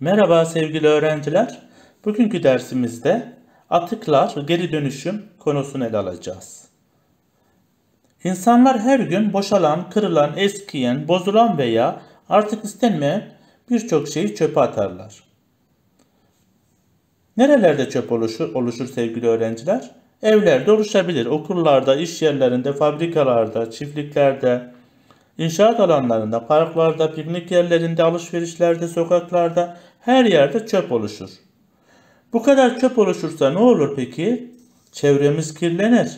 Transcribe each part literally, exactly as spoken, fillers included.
Merhaba sevgili öğrenciler. Bugünkü dersimizde atıklar geri dönüşüm konusunu ele alacağız. İnsanlar her gün boşalan, kırılan, eskiyen, bozulan veya artık istenmeyen birçok şeyi çöpe atarlar. Nerelerde çöp oluşur, oluşur sevgili öğrenciler? Evlerde oluşabilir, okullarda, iş yerlerinde, fabrikalarda, çiftliklerde, İnşaat alanlarında, parklarda, piknik yerlerinde, alışverişlerde, sokaklarda, her yerde çöp oluşur. Bu kadar çöp oluşursa ne olur peki? Çevremiz kirlenir,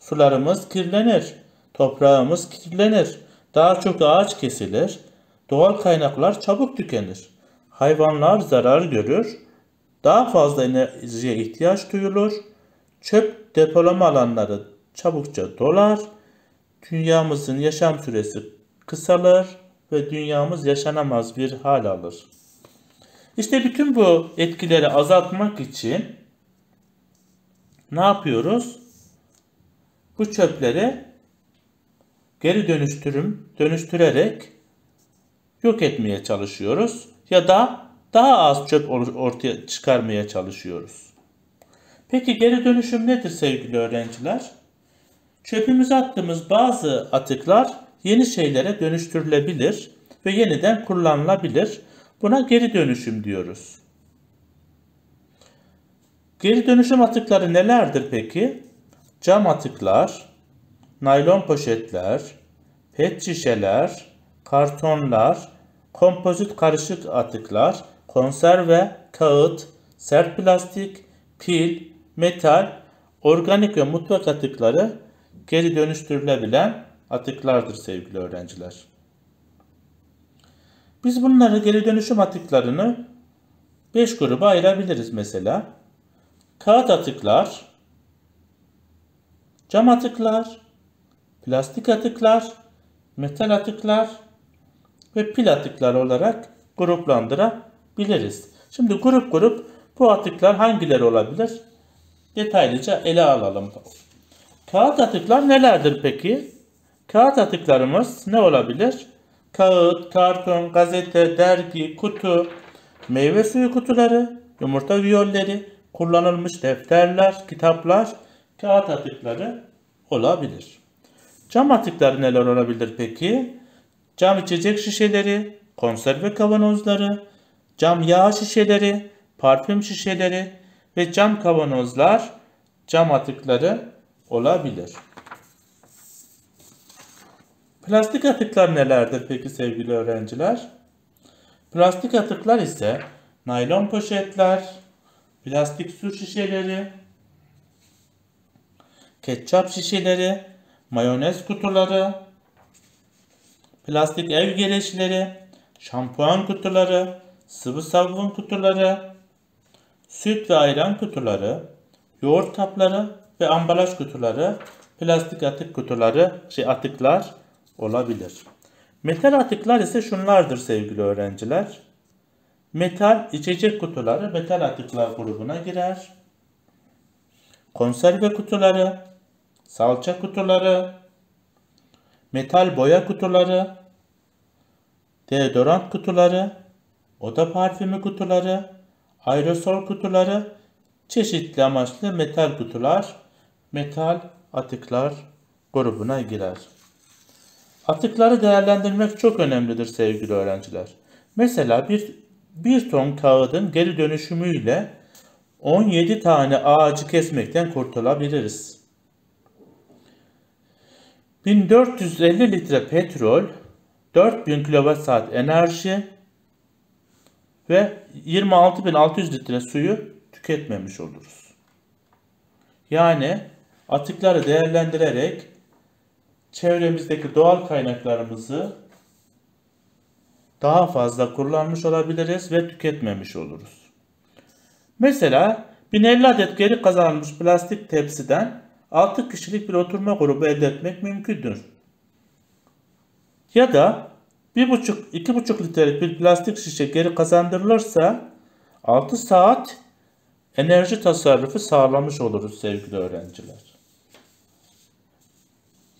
sularımız kirlenir, toprağımız kirlenir, daha çok ağaç kesilir, doğal kaynaklar çabuk tükenir, hayvanlar zarar görür, daha fazla enerjiye ihtiyaç duyulur, çöp depolama alanları çabukça dolar, dünyamızın yaşam süresi kısalır ve dünyamız yaşanamaz bir hal alır. İşte bütün bu etkileri azaltmak için ne yapıyoruz? Bu çöpleri geri dönüştürüm, dönüştürerek yok etmeye çalışıyoruz ya da daha az çöp ortaya çıkarmaya çalışıyoruz. Peki geri dönüşüm nedir sevgili öğrenciler? Çöpümüze attığımız bazı atıklar yeni şeylere dönüştürülebilir ve yeniden kullanılabilir. Buna geri dönüşüm diyoruz. Geri dönüşüm atıkları nelerdir peki? Cam atıklar, naylon poşetler, pet şişeler, kartonlar, kompozit karışık atıklar, konserve, kağıt, sert plastik, pil, metal, organik ve mutfak atıkları geri dönüştürülebilen atıklardır sevgili öğrenciler. Biz bunları, geri dönüşüm atıklarını beş gruba ayırabiliriz mesela. Kağıt atıklar, cam atıklar, plastik atıklar, metal atıklar ve pil atıkları olarak gruplandırabiliriz. Şimdi grup grup bu atıklar hangileri olabilir? Detaylıca ele alalım. Kağıt atıklar nelerdir peki? Kağıt atıklarımız ne olabilir? Kağıt, karton, gazete, dergi, kutu, meyve suyu kutuları, yumurta viyolleri, kullanılmış defterler, kitaplar kağıt atıkları olabilir. Cam atıkları neler olabilir peki? Cam içecek şişeleri, konserve kavanozları, cam yağ şişeleri, parfüm şişeleri ve cam kavanozlar cam atıkları olabilir. Plastik atıklar nelerdir peki sevgili öğrenciler? Plastik atıklar ise naylon poşetler, plastik su şişeleri, ketçap şişeleri, mayonez kutuları, plastik ev gereçleri, şampuan kutuları, sıvı sabun kutuları, süt ve ayran kutuları, yoğurt kapları ve ambalaj kutuları, plastik atık kutuları, şey atıklar olabilir. Metal atıklar ise şunlardır sevgili öğrenciler. Metal içecek kutuları metal atıklar grubuna girer. Konserve kutuları, salça kutuları, metal boya kutuları, deodorant kutuları, oda parfümü kutuları, aerosol kutuları, çeşitli amaçlı metal kutular metal atıklar grubuna girer. Atıkları değerlendirmek çok önemlidir sevgili öğrenciler. Mesela bir, bir ton kağıdın geri dönüşümüyle on yedi tane ağacı kesmekten kurtulabiliriz. bin dört yüz elli litre petrol, dört bin kilowatt saat enerji ve yirmi altı bin altı yüz litre suyu tüketmemiş oluruz. Yani atıkları değerlendirerek çevremizdeki doğal kaynaklarımızı daha fazla kullanmış olabiliriz ve tüketmemiş oluruz. Mesela bin elli adet geri kazanılmış plastik tepsiden altı kişilik bir oturma grubu elde etmek mümkündür. Ya da bir buçuk iki buçuk litrelik bir plastik şişe geri kazandırılırsa altı saat enerji tasarrufu sağlamış oluruz sevgili öğrenciler.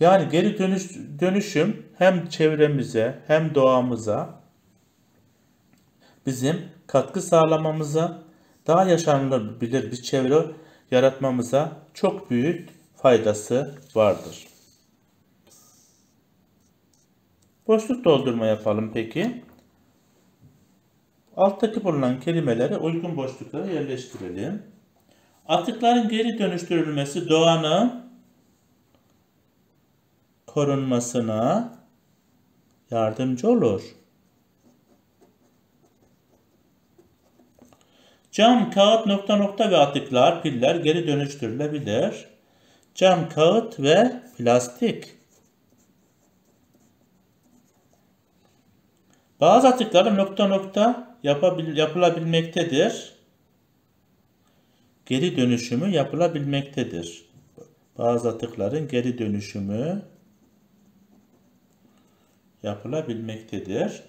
Yani geri dönüş, dönüşüm hem çevremize hem doğamıza bizim katkı sağlamamıza, daha yaşanılabilir bir çevre yaratmamıza çok büyük faydası vardır. Boşluk doldurma yapalım peki. Alttaki bulunan kelimelere uygun boşluklara yerleştirelim. Atıkların geri dönüştürülmesi doğanın korunmasına yardımcı olur. Cam, kağıt, nokta nokta ve atıklar, piller geri dönüştürülebilir. Cam, kağıt ve plastik. Bazı atıkların nokta nokta yapılabilmektedir. Geri dönüşümü yapılabilmektedir. Bazı atıkların geri dönüşümü yapılabilmektedir.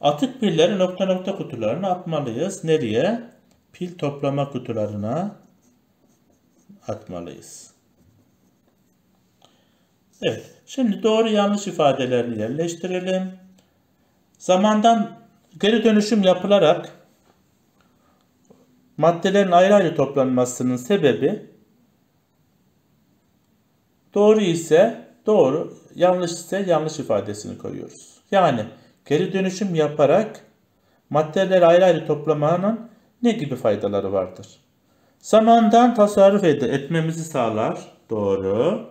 Atık pilleri nokta nokta kutularına atmalıyız. Nereye? Pil toplama kutularına atmalıyız. Evet. Şimdi doğru yanlış ifadelerini yerleştirelim. Zamandan geri dönüşüm yapılarak maddelerin ayrı ayrı toplanmasının sebebi doğru ise doğru, yanlış ise yanlış ifadesini koyuyoruz. Yani geri dönüşüm yaparak maddeleri ayrı ayrı toplamanın ne gibi faydaları vardır? Zamandan tasarruf etmemizi sağlar. Doğru.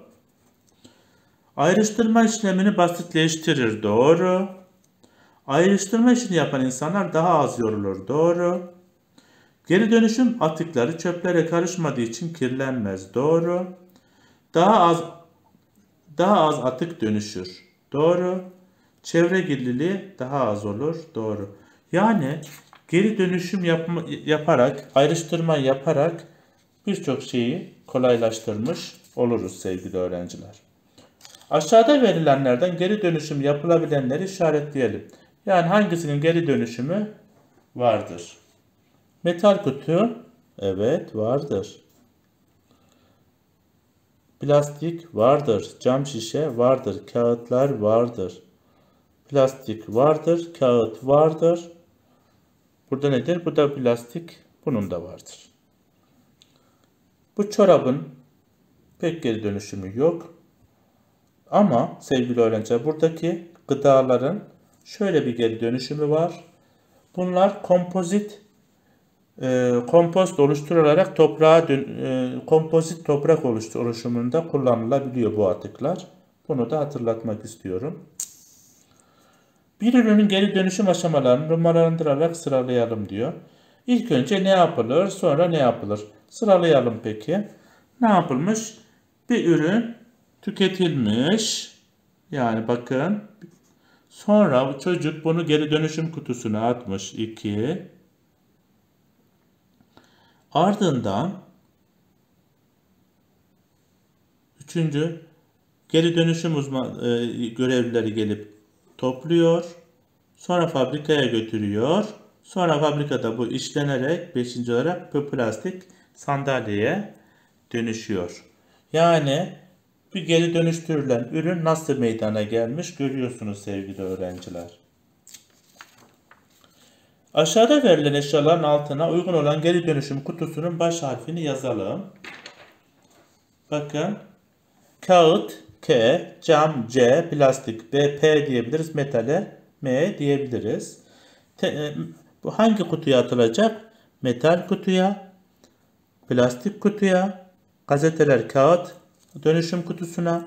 Ayrıştırma işlemini basitleştirir. Doğru. Ayrıştırma işini yapan insanlar daha az yorulur. Doğru. Geri dönüşüm atıkları çöplere karışmadığı için kirlenmez. Doğru. Daha az daha az atık dönüşür. Doğru. Çevre kirliliği daha az olur. Doğru. Yani geri dönüşüm yapma, yaparak, ayrıştırma yaparak birçok şeyi kolaylaştırmış oluruz sevgili öğrenciler. Aşağıda verilenlerden geri dönüşüm yapılabilenleri işaretleyelim. Yani hangisinin geri dönüşümü vardır? Metal kutu, evet vardır. Plastik vardır. Cam şişe vardır. Kağıtlar vardır. Plastik vardır. Kağıt vardır. Burada nedir? Bu da plastik. Bunun da vardır. Bu çorabın pek geri dönüşümü yok. Ama sevgili öğrenciler buradaki gıdaların şöyle bir geri dönüşümü var. Bunlar kompozit e, kompost oluşturularak toprağa e, kompozit toprak oluşumunda kullanılabiliyor bu atıklar. Bunu da hatırlatmak istiyorum. Bir ürünün geri dönüşüm aşamalarını numaralandırarak sıralayalım diyor. İlk önce ne yapılır, sonra ne yapılır? Sıralayalım peki. Ne yapılmış? Bir ürün tüketilmiş. Yani bakın. Sonra çocuk bunu geri dönüşüm kutusuna atmış. iki. Ardından üçüncü geri dönüşüm uzman, e, görevlileri gelip topluyor, sonra fabrikaya götürüyor, sonra fabrikada bu işlenerek beşinci olarak bu plastik sandalyeye dönüşüyor. Yani bir geri dönüştürülen ürün nasıl meydana gelmiş görüyorsunuz sevgili öğrenciler. Aşağıda verilen eşyaların altına uygun olan geri dönüşüm kutusunun baş harfini yazalım. Bakın, kağıt K, cam C, plastik B, P diyebiliriz. Metale M diyebiliriz. Te, bu hangi kutuya atılacak? Metal kutuya, plastik kutuya, gazeteler kağıt dönüşüm kutusuna,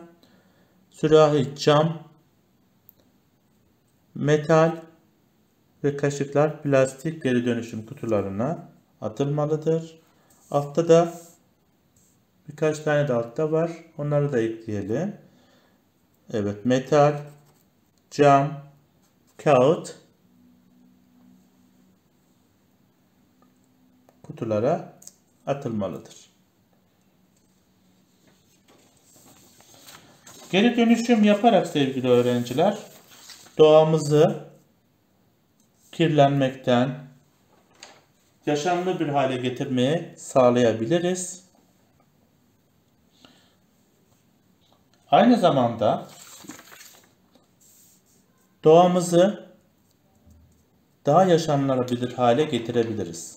sürahi cam, metal ve kaşıklar plastik geri dönüşüm kutularına atılmalıdır. Altta da birkaç tane de altta var. Onları da ekleyelim. Evet, metal, cam, kağıt kutulara atılmalıdır. Geri dönüşüm yaparak sevgili öğrenciler, doğamızı kirlenmekten yaşanılır bir hale getirmeyi sağlayabiliriz. Aynı zamanda doğamızı daha yaşanılabilir hale getirebiliriz.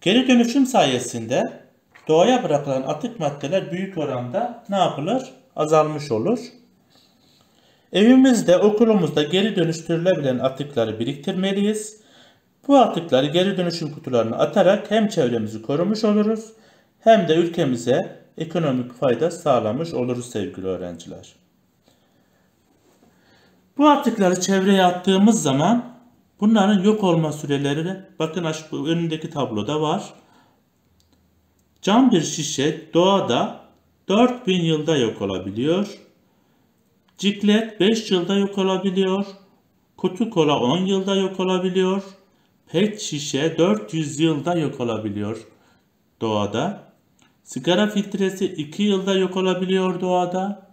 Geri dönüşüm sayesinde doğaya bırakılan atık maddeler büyük oranda ne yapılır? Azalmış olur. Evimizde, okulumuzda geri dönüştürülebilen atıkları biriktirmeliyiz. Bu atıkları geri dönüşüm kutularına atarak hem çevremizi korumuş oluruz hem de ülkemize ekonomik fayda sağlamış oluruz sevgili öğrenciler. Bu atıkları çevreye attığımız zaman bunların yok olma süreleri bakın aşağı önündeki tabloda var. Cam bir şişe doğada dört bin yılda yok olabiliyor. Ciklet beş yılda yok olabiliyor. Kutu kola on yılda yok olabiliyor. Pet şişe dört yüz yılda yok olabiliyor doğada. Sigara filtresi iki yılda yok olabiliyor doğada.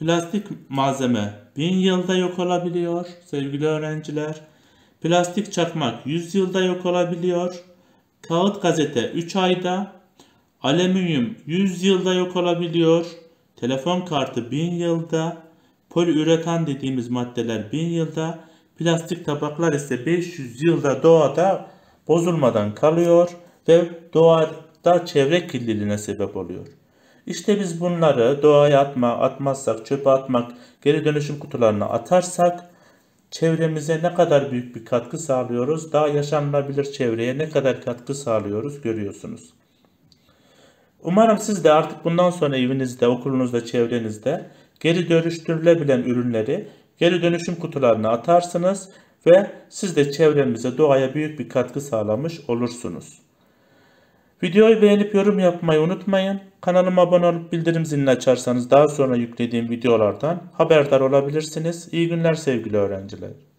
Plastik malzeme bin yılda yok olabiliyor sevgili öğrenciler. Plastik çakmak yüz yılda yok olabiliyor. Kağıt gazete üç ayda. Alüminyum yüz yılda yok olabiliyor. Telefon kartı bin yılda. Poliüretan dediğimiz maddeler bin yılda. Plastik tabaklar ise beş yüz yılda doğada bozulmadan kalıyor ve doğada çevre kirliliğine sebep oluyor. İşte biz bunları doğaya atma, atmazsak, çöpe atmak, geri dönüşüm kutularına atarsak çevremize ne kadar büyük bir katkı sağlıyoruz, daha yaşanılabilir çevreye ne kadar katkı sağlıyoruz görüyorsunuz. Umarım siz de artık bundan sonra evinizde, okulunuzda, çevrenizde geri dönüştürülebilen ürünleri geri dönüşüm kutularına atarsınız ve siz de çevremize, doğaya büyük bir katkı sağlamış olursunuz. Videoyu beğenip yorum yapmayı unutmayın. Kanalıma abone olup bildirim zilini açarsanız daha sonra yüklediğim videolardan haberdar olabilirsiniz. İyi günler sevgili öğrenciler.